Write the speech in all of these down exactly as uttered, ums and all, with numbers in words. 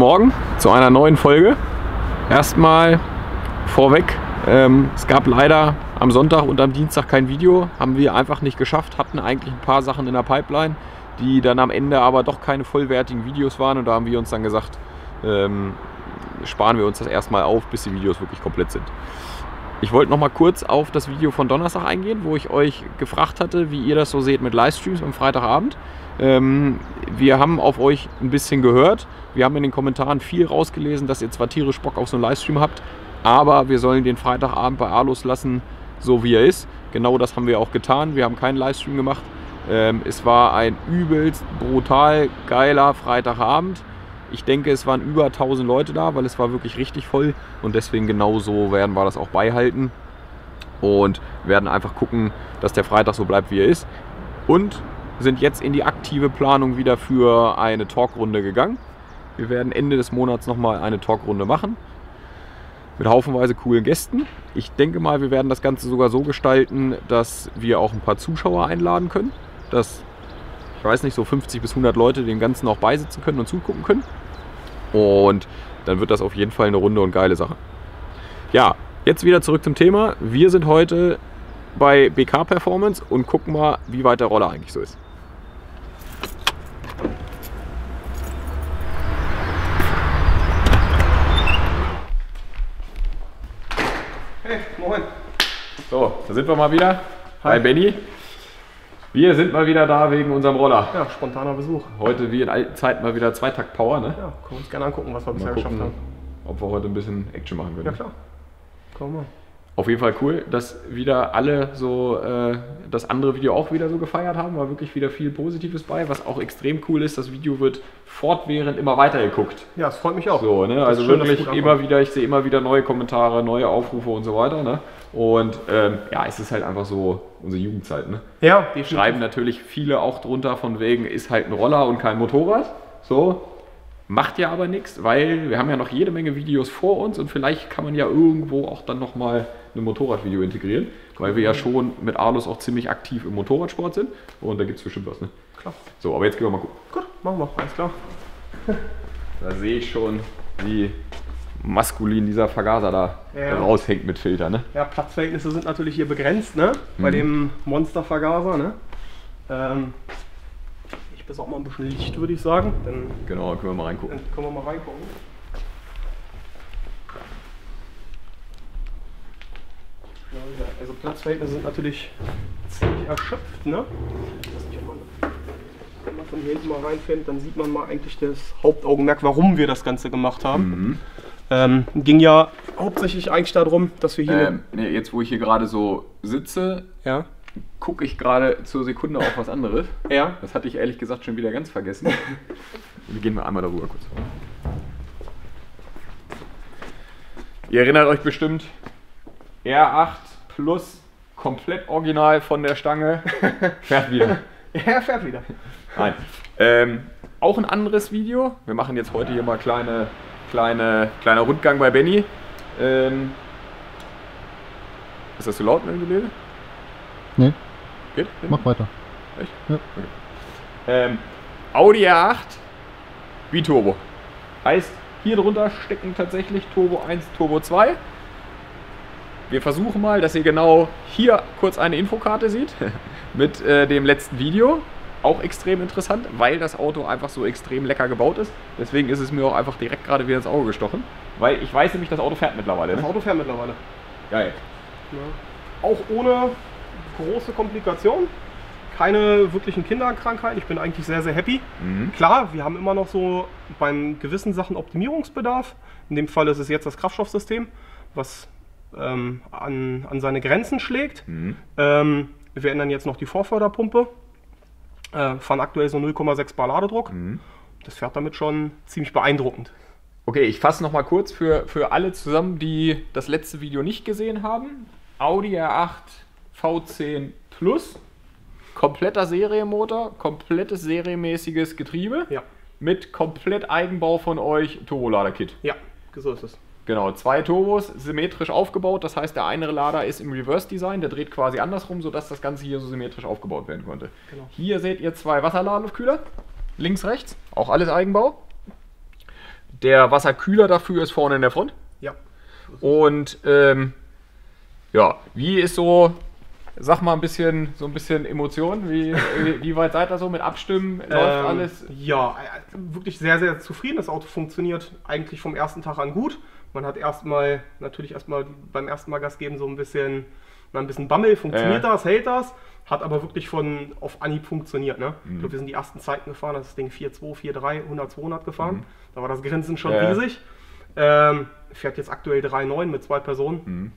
Morgen zu einer neuen Folge. Erstmal vorweg, ähm, es gab leider am Sonntag und am Dienstag kein Video, haben wir einfach nicht geschafft, hatten eigentlich ein paar Sachen in der Pipeline, die dann am Ende aber doch keine vollwertigen Videos waren, und da haben wir uns dann gesagt, ähm, sparen wir uns das erstmal auf, bis die Videos wirklich komplett sind. Ich wollte noch mal kurz auf das Video von Donnerstag eingehen, wo ich euch gefragt hatte, wie ihr das so seht mit Livestreams am Freitagabend. Ähm, wir haben auf euch ein bisschen gehört. Wir haben in den Kommentaren viel rausgelesen, dass ihr zwar tierisch Bock auf so einen Livestream habt, aber wir sollen den Freitagabend bei Arlows lassen, so wie er ist. Genau das haben wir auch getan. Wir haben keinen Livestream gemacht. Ähm, es war ein übelst brutal geiler Freitagabend. Ich denke, es waren über tausend Leute da, weil es war wirklich richtig voll, und deswegen genauso werden wir das auch beibehalten und werden einfach gucken, dass der Freitag so bleibt, wie er ist, und sind jetzt in die aktive Planung wieder für eine Talkrunde gegangen. Wir werden Ende des Monats nochmal eine Talkrunde machen mit haufenweise coolen Gästen. Ich denke mal, wir werden das Ganze sogar so gestalten, dass wir auch ein paar Zuschauer einladen können, dass, ich weiß nicht, so fünfzig bis hundert Leute dem Ganzen auch beisitzen können und zugucken können. Und dann wird das auf jeden Fall eine runde und geile Sache. Ja, jetzt wieder zurück zum Thema. Wir sind heute bei B K Performance und gucken mal, wie weit der Roller eigentlich so ist. Hey, moin. So, da sind wir mal wieder. Hi, Hi Benni. Wir sind mal wieder da wegen unserem Roller. Ja, spontaner Besuch. Heute wie in alten Zeiten mal wieder Zweitakt-Power, ne? Ja, können wir uns gerne angucken, was wir mal bisher gucken, geschafft haben. Ob wir heute ein bisschen Action machen können. Ja, klar. Komm mal. Auf jeden Fall cool, dass wieder alle so äh, das andere Video auch wieder so gefeiert haben. War wirklich wieder viel Positives bei, was auch extrem cool ist. Das Video wird fortwährend immer weiter geguckt. Ja, das freut mich auch. So, ne? Also schön, wirklich immer wieder, ich sehe immer wieder neue Kommentare, neue Aufrufe und so weiter, ne? Und ähm, ja, es ist halt einfach so unsere Jugendzeit, ne? Ja, die schreiben natürlich viele auch drunter von wegen, ist halt ein Roller und kein Motorrad. So, macht ja aber nichts, weil wir haben ja noch jede Menge Videos vor uns, und vielleicht kann man ja irgendwo auch dann nochmal ein Motorradvideo integrieren, weil wir ja schon mit Arlows auch ziemlich aktiv im Motorradsport sind, und da gibt es bestimmt was, ne? Klar. So, aber jetzt gehen wir mal gucken. Gut, machen wir, alles klar. Da sehe ich schon, wie maskulin dieser Vergaser da ja raushängt mit Filter, ne? Ja, Platzverhältnisse sind natürlich hier begrenzt, ne? Bei mhm. dem Monstervergaser, ne? Ähm, ich bis auch mal ein bisschen Licht, würde ich sagen. Dann genau, dann können wir mal reingucken. Dann können wir mal reingucken. Also Platzverhältnisse sind natürlich ziemlich erschöpft, ne? Wenn man von hier hinten mal reinfällt, dann sieht man mal eigentlich das Hauptaugenmerk, warum wir das Ganze gemacht haben. Mhm. Ähm, ging ja hauptsächlich eigentlich darum, dass wir hier... Ähm, ne, jetzt wo ich hier gerade so sitze, ja, gucke ich gerade zur Sekunde auf was anderes. Ja. Das hatte ich ehrlich gesagt schon wieder ganz vergessen. Wir gehen mal einmal darüber kurz. Ihr erinnert euch bestimmt, R acht Plus, komplett original von der Stange, fährt wieder. Ja, fährt wieder. Nein. Ähm, auch ein anderes Video. Wir machen jetzt heute hier mal kleine, kleine, kleiner Rundgang bei Benni. Ähm, ist das zu laut mit dem Gelege? Nee. Geht? Mach weiter. Echt? Ja. Okay. Ähm, Audi R acht BiTurbo. Heißt, hier drunter stecken tatsächlich Turbo eins, Turbo zwei. Wir versuchen mal, dass ihr genau hier kurz eine Infokarte seht mit äh, dem letzten Video. Auch extrem interessant, weil das Auto einfach so extrem lecker gebaut ist. Deswegen ist es mir auch einfach direkt gerade wieder ins Auge gestochen. Weil ich weiß nämlich, das Auto fährt mittlerweile. Das Auto fährt mittlerweile. Geil. Ja. Auch ohne große Komplikationen. Keine wirklichen Kinderkrankheiten. Ich bin eigentlich sehr, sehr happy. Mhm. Klar, wir haben immer noch so bei gewissen Sachen Optimierungsbedarf. In dem Fall ist es jetzt das Kraftstoffsystem, was Ähm, an, an seine Grenzen schlägt. Mhm. Ähm, wir ändern jetzt noch die Vorförderpumpe, äh, fahren aktuell so null Komma sechs Bar Ladedruck. Mhm. Das fährt damit schon ziemlich beeindruckend. Okay, ich fasse noch mal kurz für, für alle zusammen, die das letzte Video nicht gesehen haben. Audi R acht V zehn Plus, kompletter Serienmotor, komplettes serienmäßiges Getriebe, ja, mit komplett Eigenbau von euch Turbolader-Kit. Ja, so ist es. Genau, zwei Turbos, symmetrisch aufgebaut, das heißt, der eine Lader ist im Reverse-Design, der dreht quasi andersrum, sodass das Ganze hier so symmetrisch aufgebaut werden konnte. Genau. Hier seht ihr zwei Wasserladeluftkühler, links, rechts, auch alles Eigenbau. Der Wasserkühler dafür ist vorne in der Front. Ja. Und ähm, ja, wie ist so, sag mal ein bisschen, so ein bisschen Emotionen, wie, wie weit seid ihr so mit Abstimmen, läuft ähm, alles? Ja, wirklich sehr, sehr zufrieden. Das Auto funktioniert eigentlich vom ersten Tag an gut. Man hat erstmal, natürlich erstmal beim ersten Mal Gas geben so ein bisschen, mal ein bisschen Bammel, funktioniert äh. das, hält das, hat aber wirklich von auf Anhieb funktioniert. Ne? Mhm. Ich glaube, wir sind die ersten Zeiten gefahren, das Ding vier Komma zwei, vier Komma drei, hundert, zweihundert gefahren. Mhm. Da war das Grinsen schon äh. riesig. Ähm, fährt jetzt aktuell drei Komma neun mit zwei Personen. Mhm.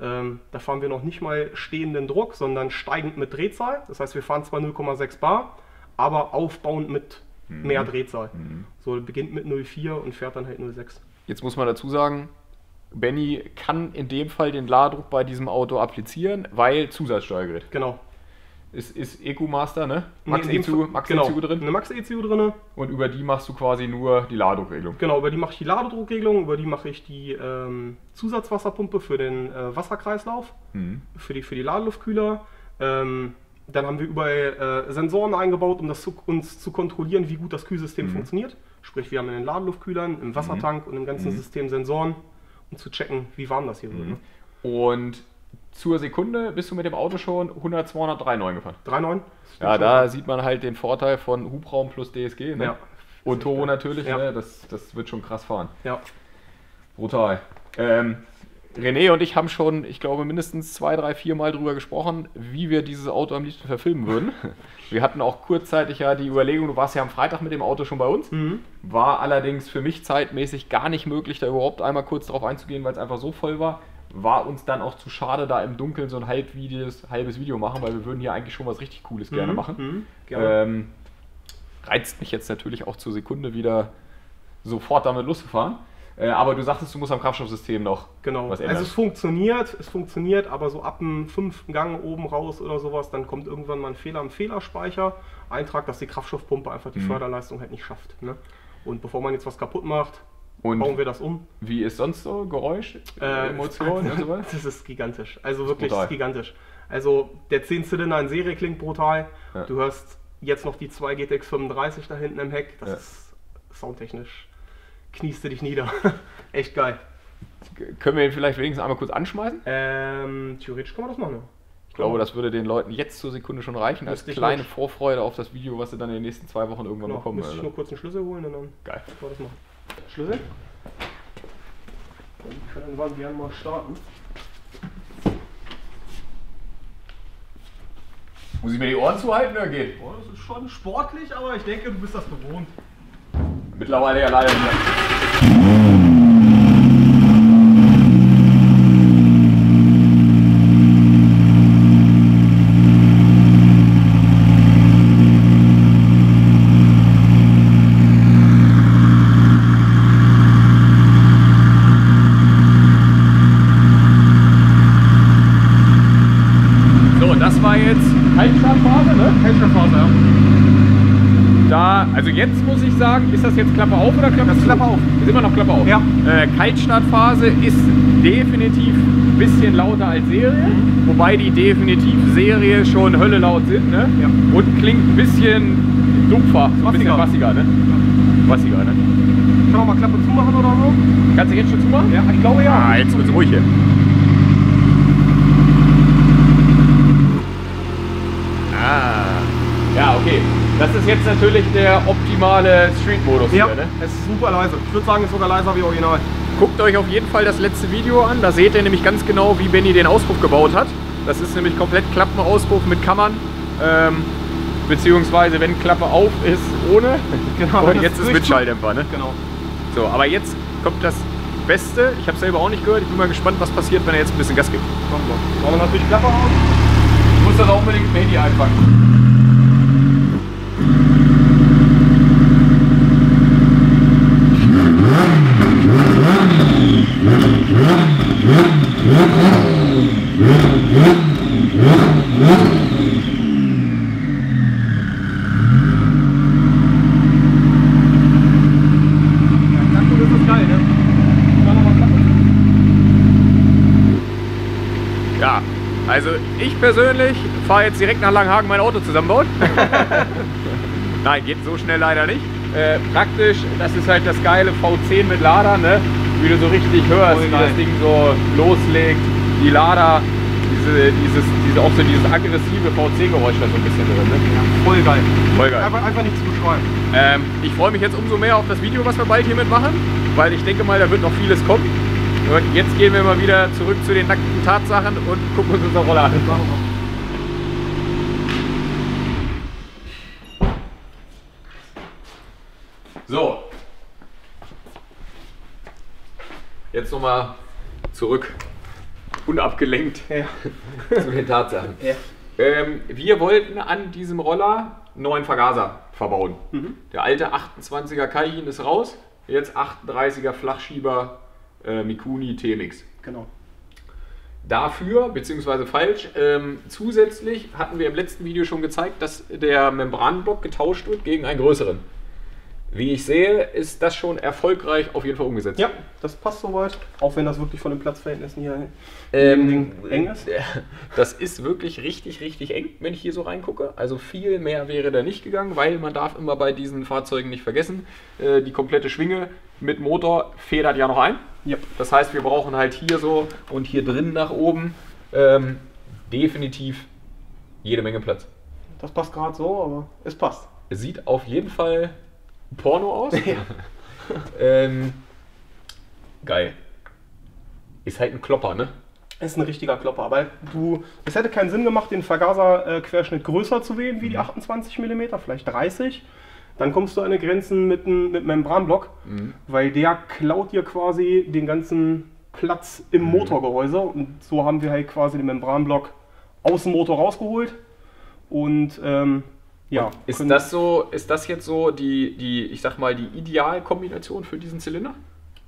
Ähm, da fahren wir noch nicht mal stehenden Druck, sondern steigend mit Drehzahl. Das heißt, wir fahren zwar null Komma sechs Bar, aber aufbauend mit mhm. mehr Drehzahl. Mhm. So beginnt mit null Komma vier und fährt dann halt null Komma sechs. Jetzt muss man dazu sagen, Benni kann in dem Fall den Ladedruck bei diesem Auto applizieren, weil Zusatzsteuergerät. Genau. Es ist E Q-Master, ne? MaxxECU genau. drin? Eine MaxxECU drin. Und über die machst du quasi nur die Ladedruckregelung? Genau, über die mache ich die Ladedruckregelung, über die mache ich die ähm, Zusatzwasserpumpe für den äh, Wasserkreislauf, mhm. für, die, für die Ladeluftkühler. Ähm, dann haben wir überall äh, Sensoren eingebaut, um das zu, uns zu kontrollieren, wie gut das Kühlsystem mhm. funktioniert. Sprich, wir haben in den Ladeluftkühlern, im Wassertank mhm. und im ganzen mhm. System Sensoren, um zu checken, wie warm das hier mhm. wird. Ne? Und zur Sekunde bist du mit dem Auto schon hundert, zweihundert, drei Komma neun gefahren. drei Komma neun? Ja, da sieht man halt den Vorteil von Hubraum plus D S G, ne? Ja. Und Turbo natürlich, ja. ne? das, das wird schon krass fahren. Ja. Brutal. Ähm, René und ich haben schon, ich glaube, mindestens zwei, drei, vier Mal drüber gesprochen, wie wir dieses Auto am liebsten verfilmen würden. Wir hatten auch kurzzeitig ja die Überlegung, du warst ja am Freitag mit dem Auto schon bei uns. Mhm. War allerdings für mich zeitmäßig gar nicht möglich, da überhaupt einmal kurz drauf einzugehen, weil es einfach so voll war. War uns dann auch zu schade, da im Dunkeln so ein halbvideos, halbes Video machen, weil wir würden hier eigentlich schon was richtig Cooles gerne mhm, machen. Mhm, gerne. Ähm, reizt mich jetzt natürlich auch zur Sekunde wieder sofort damit loszufahren. Äh, aber du sagtest, du musst am Kraftstoffsystem noch genau. was ändern. Also es funktioniert, es funktioniert, aber so ab dem fünften Gang oben raus oder sowas, dann kommt irgendwann mal ein Fehler im Fehlerspeicher. Eintrag, dass die Kraftstoffpumpe einfach die mhm. Förderleistung halt nicht schafft. Ne? Und bevor man jetzt was kaputt macht, und bauen wir das um. Wie ist sonst so? Geräusch, äh, Emotionen und sowas? Das ist gigantisch. Also wirklich, das ist gigantisch. Also der zehn Zylinder in Serie klingt brutal. Ja. Du hörst jetzt noch die zwei G T X fünfunddreißig da hinten im Heck. Das ja. ist soundtechnisch. Knieste dich nieder. Echt geil. Können wir ihn vielleicht wenigstens einmal kurz anschmeißen? Ähm, theoretisch kann man das machen. Ja. Ich glaube, das würde den Leuten jetzt zur Sekunde schon reichen, als kleine nicht. Vorfreude auf das Video, was sie dann in den nächsten zwei Wochen irgendwann genau. bekommen. Müsste ich also. nur kurz einen Schlüssel holen und dann geil. Kann man das machen. Schlüssel. Dann können wir gerne mal starten. Muss ich mir die Ohren zuhalten oder geht? Oh, das ist schon sportlich, aber ich denke, du bist das gewohnt. Mittlerweile ja leider wieder. Also jetzt muss ich sagen, ist das jetzt Klappe auf oder Klappe zu? Klappe auf. Ist immer noch Klappe auf. Ja. Äh, Kaltstartphase ist definitiv ein bisschen lauter als Serie, wobei die definitiv Serie schon Hölle laut sind, ne? Ja. Und klingt ein bisschen dumpfer, so ein bisschen bassiger, ne? Bassiger, ne? Kann man mal Klappe zumachen oder so? Kannst du jetzt schon zumachen? Ja, ich glaube ja. Ah, jetzt wird's ruhig hier. Ah. Ja, okay. Das ist jetzt natürlich der optimale Street-Modus ja, hier, ne? Es ist super leise. Ich würde sagen, es ist sogar leiser wie original. Guckt euch auf jeden Fall das letzte Video an. Da seht ihr nämlich ganz genau, wie Benni den Auspuff gebaut hat. Das ist nämlich komplett Klappenauspuff mit Kammern. Ähm, beziehungsweise, wenn Klappe auf ist, ohne. Genau, und jetzt ist mit Schalldämpfer, ne? Genau. So, aber jetzt kommt das Beste. Ich habe es selber auch nicht gehört. Ich bin mal gespannt, was passiert, wenn er jetzt ein bisschen Gas gibt. Komm, komm. Aber natürlich Klappe auf. Ich muss das auch unbedingt mit dem Handy einfangen. Ja, also ich persönlich fahre jetzt direkt nach Langenhagen mein Auto zusammenbauen. Nein, geht so schnell leider nicht. äh, praktisch. Das ist halt das geile V zehn mit Lader, ne? Wie du so richtig hörst, wie das Ding so loslegt, die Lader, diese, dieses, diese, auch so dieses aggressive V zehn-Geräusch da so ein bisschen drin. Ne? Ja, voll geil. Voll geil. Einfach, einfach nichts zu beschreiben. Ähm, ich freue mich jetzt umso mehr auf das Video, was wir bald hiermit machen, weil ich denke mal, da wird noch vieles kommen. Und jetzt gehen wir mal wieder zurück zu den nackten Tatsachen und gucken uns unser Roller an. So. Jetzt nochmal zurück, unabgelenkt, ja, zu den Tatsachen. Ja. Ähm, wir wollten an diesem Roller einen neuen Vergaser verbauen. Mhm. Der alte achtundzwanziger Keihin ist raus, jetzt achtunddreißiger Flachschieber äh, Mikuni T-Mix. Genau. Dafür, beziehungsweise falsch, ähm, zusätzlich hatten wir im letzten Video schon gezeigt, dass der Membranblock getauscht wird gegen einen größeren. Wie ich sehe, ist das schon erfolgreich auf jeden Fall umgesetzt. Ja, das passt soweit, auch wenn das wirklich von den Platzverhältnissen hier ähm, eng ist. Das ist wirklich richtig, richtig eng, wenn ich hier so reingucke. Also viel mehr wäre da nicht gegangen, weil man darf immer bei diesen Fahrzeugen nicht vergessen, äh, die komplette Schwinge mit Motor federt ja noch ein. Ja. Das heißt, wir brauchen halt hier so und hier drin nach oben ähm, definitiv jede Menge Platz. Das passt gerade so, aber es passt. Es sieht auf jeden Fall Porno aus? Ja. ähm, geil. Ist halt ein Klopper, ne? Ist ein richtiger Klopper, weil du, es hätte keinen Sinn gemacht, den Vergaser-Querschnitt äh, größer zu wählen, wie mhm. die achtundzwanzig Millimeter, vielleicht dreißig. Dann kommst du an eine Grenze mit einem mit Membranblock, mhm. weil der klaut dir quasi den ganzen Platz im mhm. Motorgehäuse. Und so haben wir halt quasi den Membranblock aus dem Motor rausgeholt und ähm, ja, ist das so, ist das jetzt so die, die, ich sag mal, die Idealkombination für diesen Zylinder?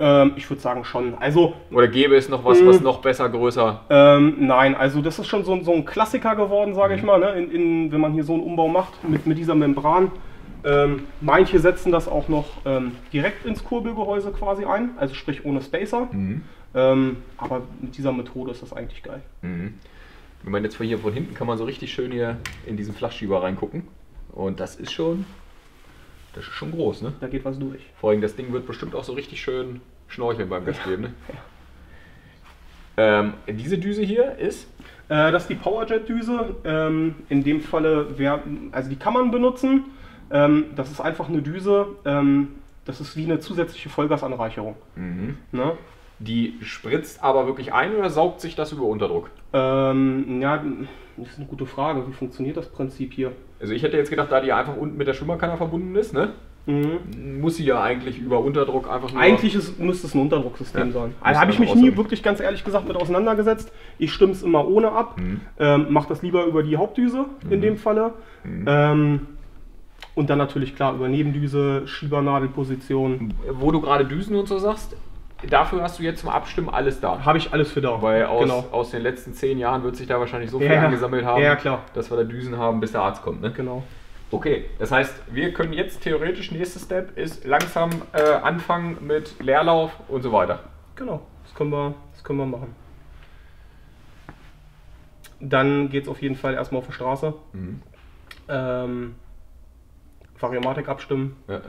Ähm, ich würde sagen schon. Also, oder gäbe es noch was, was noch besser, größer? Ähm, nein, also das ist schon so, so ein Klassiker geworden, sage mhm. ich mal, ne? in, in, wenn man hier so einen Umbau macht mit, mit dieser Membran. Ähm, manche setzen das auch noch ähm, direkt ins Kurbelgehäuse quasi ein, also sprich ohne Spacer. Mhm. Ähm, aber mit dieser Methode ist das eigentlich geil. Mhm. Ich meine, jetzt von hier von hinten kann man so richtig schön hier in diesen Flachschieber reingucken. Und das ist schon, das ist schon groß, ne? Da geht was durch. Vor allem, das Ding wird bestimmt auch so richtig schön schnorcheln beim Gastgeben, ne? Ja. Ähm, diese Düse hier ist? Äh, das ist die Powerjet-Düse. Ähm, in dem Falle, wär, also die kann man benutzen. Ähm, das ist einfach eine Düse. Ähm, das ist wie eine zusätzliche Vollgasanreicherung. Mhm. Ne? Die spritzt aber wirklich ein oder saugt sich das über Unterdruck? Ähm, ja, das ist eine gute Frage. Wie funktioniert das Prinzip hier? Also ich hätte jetzt gedacht, da die einfach unten mit der Schwimmerkanne verbunden ist, ne? Mhm. Muss sie ja eigentlich über Unterdruck einfach nur... Eigentlich ist, müsste es ein Unterdrucksystem ja, sein. Also habe ich mich nie wirklich ganz ehrlich gesagt mit auseinandergesetzt. Ich stimme es immer ohne ab. Mhm. Ähm, mache das lieber über die Hauptdüse in mhm. dem Falle. Mhm. Ähm, und dann natürlich klar über Nebendüse, Schiebernadelposition. Wo du gerade Düsen und so sagst... Dafür hast du jetzt zum Abstimmen alles da. Habe ich alles für da. Weil aus, genau. aus den letzten zehn Jahren wird sich da wahrscheinlich so viel ja, angesammelt haben, ja, klar. dass wir da Düsen haben, bis der Arzt kommt. Ne? Genau. Okay, das heißt, wir können jetzt theoretisch, nächster Step ist langsam äh, anfangen mit Leerlauf und so weiter. Genau, das können wir, das können wir machen. Dann geht es auf jeden Fall erstmal auf die Straße. Mhm. Ähm, Variomatik abstimmen. Ja, ja.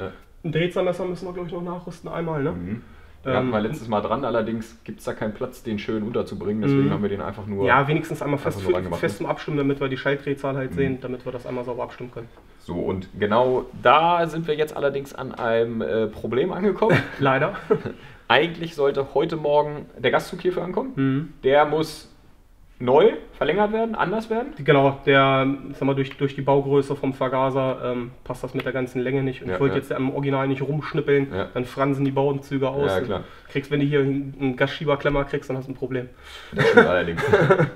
Ein Drehzahlmesser müssen wir, glaube ich, noch nachrüsten einmal. Ne? Mhm. Wir hatten mal letztes Mal dran, allerdings gibt es da keinen Platz, den schön unterzubringen, deswegen mm. haben wir den einfach nur... Ja, wenigstens einmal fest, für, fest zum Abstimmen, damit wir die Schaltdrehzahl halt mm. sehen, damit wir das einmal sauber abstimmen können. So, und genau da sind wir jetzt allerdings an einem äh, Problem angekommen. Leider. Eigentlich sollte heute Morgen der Gastzug hierfür ankommen. Mm. Der muss neu verlängert werden, anders werden. Genau, der, sag mal, durch, durch die Baugröße vom Vergaser ähm, passt das mit der ganzen Länge nicht. Und ja, ich wollte ja. jetzt am Original nicht rumschnippeln, ja. dann fransen die Bauenzüge aus. Ja, klar. Kriegst, wenn du hier einen Gasschieberklemmer kriegst, dann hast du ein Problem. Das stimmt allerdings.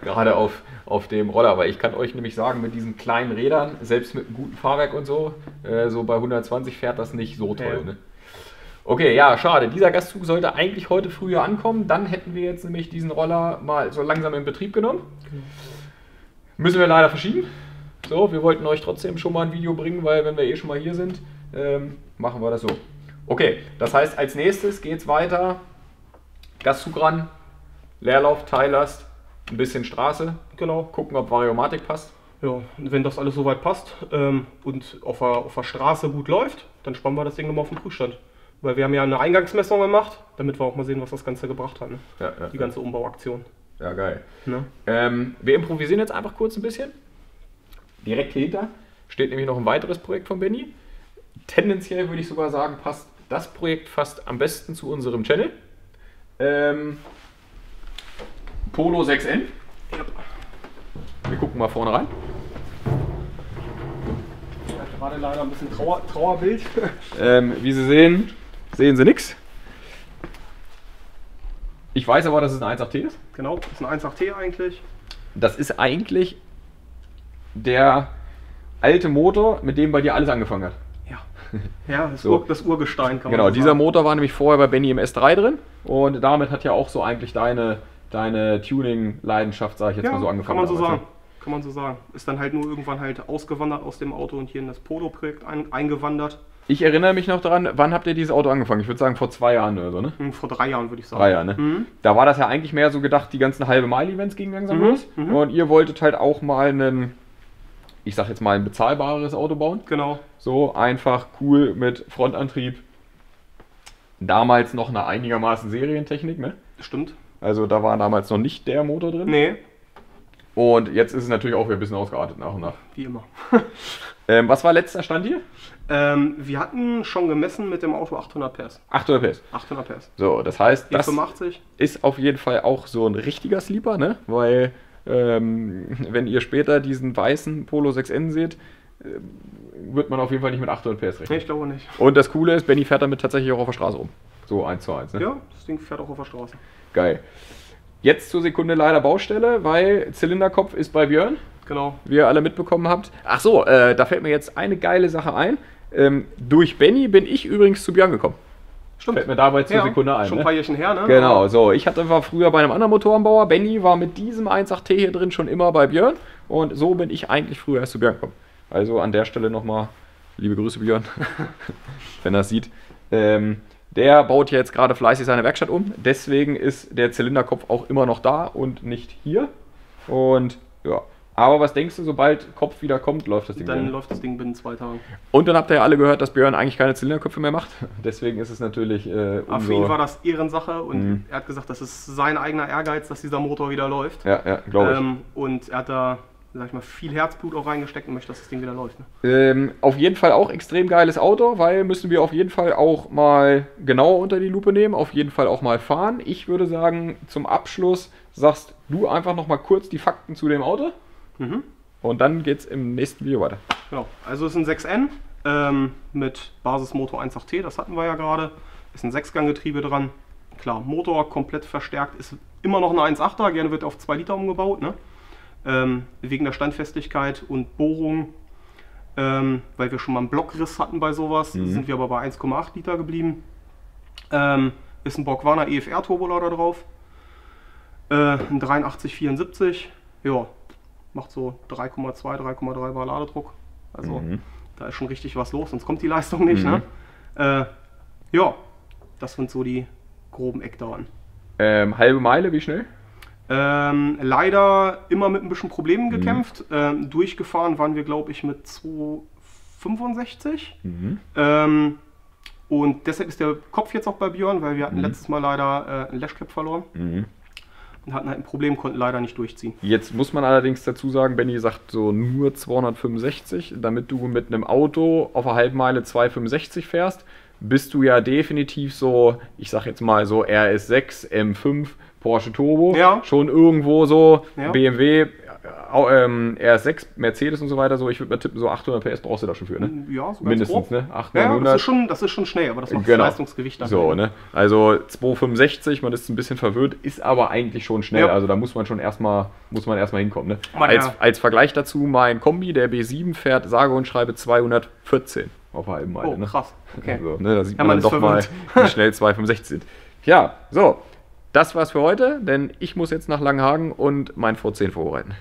Gerade auf, auf dem Roller. Weil ich kann euch nämlich sagen, mit diesen kleinen Rädern, selbst mit einem guten Fahrwerk und so, äh, so bei hundertzwanzig fährt das nicht so toll. Ja. Ne? Okay, ja, schade. Dieser Gastzug sollte eigentlich heute früher ankommen. Dann hätten wir jetzt nämlich diesen Roller mal so langsam in Betrieb genommen. Genau. Müssen wir leider verschieben. So, wir wollten euch trotzdem schon mal ein Video bringen, weil wenn wir eh schon mal hier sind, ähm, machen wir das so. Okay, das heißt, als nächstes geht es weiter. Gastzug ran, Leerlauf, Teillast, ein bisschen Straße. Genau. Gucken, ob Variomatik passt. Ja, wenn das alles soweit passt ähm, und auf der, auf der Straße gut läuft, dann spannen wir das Ding nochmal auf den Prüfstand. Weil wir haben ja eine Eingangsmessung gemacht, damit wir auch mal sehen, was das Ganze gebracht hat. Ne? Ja, ja, die ganze ja. Umbauaktion. Ja, geil. Ne? Ähm, wir improvisieren jetzt einfach kurz ein bisschen. Direkt hier hinter steht nämlich noch ein weiteres Projekt von Benni. Tendenziell würde ich sogar sagen, passt das Projekt fast am besten zu unserem Channel. Ähm, Polo sechs N. Ja. Wir gucken mal vorne rein. Ich hatte gerade leider ein bisschen Trauer, Trauerbild. ähm, wie Sie sehen, sehen Sie nichts. Ich weiß aber, dass es ein eins Komma acht T ist. Genau, das ist ein eins Komma acht T eigentlich. Das ist eigentlich der alte Motor, mit dem bei dir alles angefangen hat. Ja, ja, das, so. Ur, das Urgestein kann man genau, so sagen. Dieser Motor war nämlich vorher bei Benni im S drei drin und damit hat ja auch so eigentlich deine, deine Tuning-Leidenschaft, sage ich jetzt ja, mal so, angefangen. Kann man so sagen. Kann man so sagen. Ist dann halt nur irgendwann halt ausgewandert aus dem Auto und hier in das Polo-Projekt ein, eingewandert. Ich erinnere mich noch daran, wann habt ihr dieses Auto angefangen? Ich würde sagen vor zwei Jahren oder so, ne? Vor drei Jahren würde ich sagen. Drei Jahre, ne? Mhm. Da war das ja eigentlich mehr so gedacht, die ganzen halbe Mile-Events gingen langsam mhm. los. Mhm. Und ihr wolltet halt auch mal einen, ich sag jetzt mal ein bezahlbares Auto bauen. Genau. So einfach, cool, mit Frontantrieb. Damals noch eine einigermaßen Serientechnik, ne? Stimmt. Also da war damals noch nicht der Motor drin. Nee. Und jetzt ist es natürlich auch wieder ein bisschen ausgeartet nach und nach. Wie immer. ähm, was war letzter Stand hier? Ähm, wir hatten schon gemessen mit dem Auto achthundert PS. achthundert PS? achthundert PS. So, das heißt, das ist auf jeden Fall auch so ein richtiger Sleeper, ne? Weil, ähm, wenn ihr später diesen weißen Polo sechs N seht, wird man auf jeden Fall nicht mit achthundert PS rechnen. Nee, ich glaube nicht. Und das Coole ist, Benni fährt damit tatsächlich auch auf der Straße rum. So eins zu eins, ne? Ja, das Ding fährt auch auf der Straße. Geil. Jetzt zur Sekunde leider Baustelle, weil Zylinderkopf ist bei Björn. Genau. Wie ihr alle mitbekommen habt. Ach so, äh, da fällt mir jetzt eine geile Sache ein. Ähm, durch Benni bin ich übrigens zu Björn gekommen. Stimmt. Fällt mir dabei zur ja, Sekunde ein. Schon ein paar Jährchen her, ne? Genau, so. Ich hatte, war früher bei einem anderen Motorenbauer. Benni war mit diesem eins Komma acht T hier drin schon immer bei Björn. Und so bin ich eigentlich früher erst zu Björn gekommen. Also an der Stelle nochmal liebe Grüße, Björn, wenn er es sieht. Ähm, Der baut ja jetzt gerade fleißig seine Werkstatt um, deswegen ist der Zylinderkopf auch immer noch da und nicht hier. Und ja, aber was denkst du, sobald Kopf wieder kommt, läuft das Ding binnen? Dann läuft das Ding binnen zwei Tagen. Und dann habt ihr ja alle gehört, dass Björn eigentlich keine Zylinderköpfe mehr macht. Deswegen ist es natürlich äh, umso... Für ihn war das Ehrensache und mhm. er hat gesagt, das ist sein eigener Ehrgeiz, dass dieser Motor wieder läuft. Ja, ja, glaube ich. Ähm, und er hat da... sag ich mal, viel Herzblut auch reingesteckt und möchte, dass das Ding wieder läuft. Ne? Ähm, auf jeden Fall auch extrem geiles Auto, weil müssen wir auf jeden Fall auch mal genauer unter die Lupe nehmen, auf jeden Fall auch mal fahren. Ich würde sagen, zum Abschluss sagst du einfach noch mal kurz die Fakten zu dem Auto mhm. und dann geht's im nächsten Video weiter. Genau, also es ist ein sechs N ähm, mit Basismotor eins Komma acht T, das hatten wir ja gerade, ist ein Sechsganggetriebe dran. Klar, Motor komplett verstärkt, ist immer noch ein eins Komma achter, gerne wird auf zwei Liter umgebaut, ne? Ähm, wegen der Standfestigkeit und Bohrung, ähm, weil wir schon mal einen Blockriss hatten bei sowas, mhm. sind wir aber bei eins Komma acht Liter geblieben. Ähm, ist ein Borgwarner E F R Turbolader drauf, äh, ein dreiundachtzig vierundsiebzig, ja, macht so drei Komma zwei, drei Komma drei Bar Ladedruck, also mhm. da ist schon richtig was los, sonst kommt die Leistung nicht. Mhm. Ne? Äh, ja, das sind so die groben Eckdaten. Ähm, halbe Meile, wie schnell? Ähm, leider immer mit ein bisschen Problemen gekämpft. Mhm. Ähm, durchgefahren waren wir, glaube ich, mit zwei Komma fünfundsechzig. Mhm. Ähm, und deshalb ist der Kopf jetzt auch bei Björn, weil wir hatten mhm. letztes Mal leider äh, einen Lashcap verloren. Mhm. Und hatten halt ein Problem, konnten leider nicht durchziehen. Jetzt muss man allerdings dazu sagen, Benni sagt so nur zweihundertfünfundsechzig. Damit du mit einem Auto auf einer Halbmeile zwei Komma fünfundsechzig fährst, bist du ja definitiv so, ich sag jetzt mal so R S sechs, M fünf, Porsche Turbo, ja. schon irgendwo so, ja. B M W, ähm, R S sechs, Mercedes und so weiter, so, ich würde mal tippen, so achthundert PS brauchst du da schon für, ne? Ja, so mindestens, grob. Ne? achthundert, ja, das ist schon, das ist schon schnell, aber das macht genau. das Leistungsgewicht dann. So, ne? Also zwei Komma fünfundsechzig, man ist ein bisschen verwirrt, ist aber eigentlich schon schnell, ja. also da muss man schon erstmal, muss man erstmal hinkommen, ne? Man, als, ja. als Vergleich dazu, mein Kombi, der B sieben fährt, sage und schreibe zweihundertvierzehn auf einer halben Meile, oh, ne? krass, okay. Also, ne, da sieht ja, man, man dann doch verwirrt. Mal, wie schnell zwei Komma fünfundsechzig sind. Ja, so. Das war's für heute, denn ich muss jetzt nach Langenhagen und mein V zehn vorbereiten.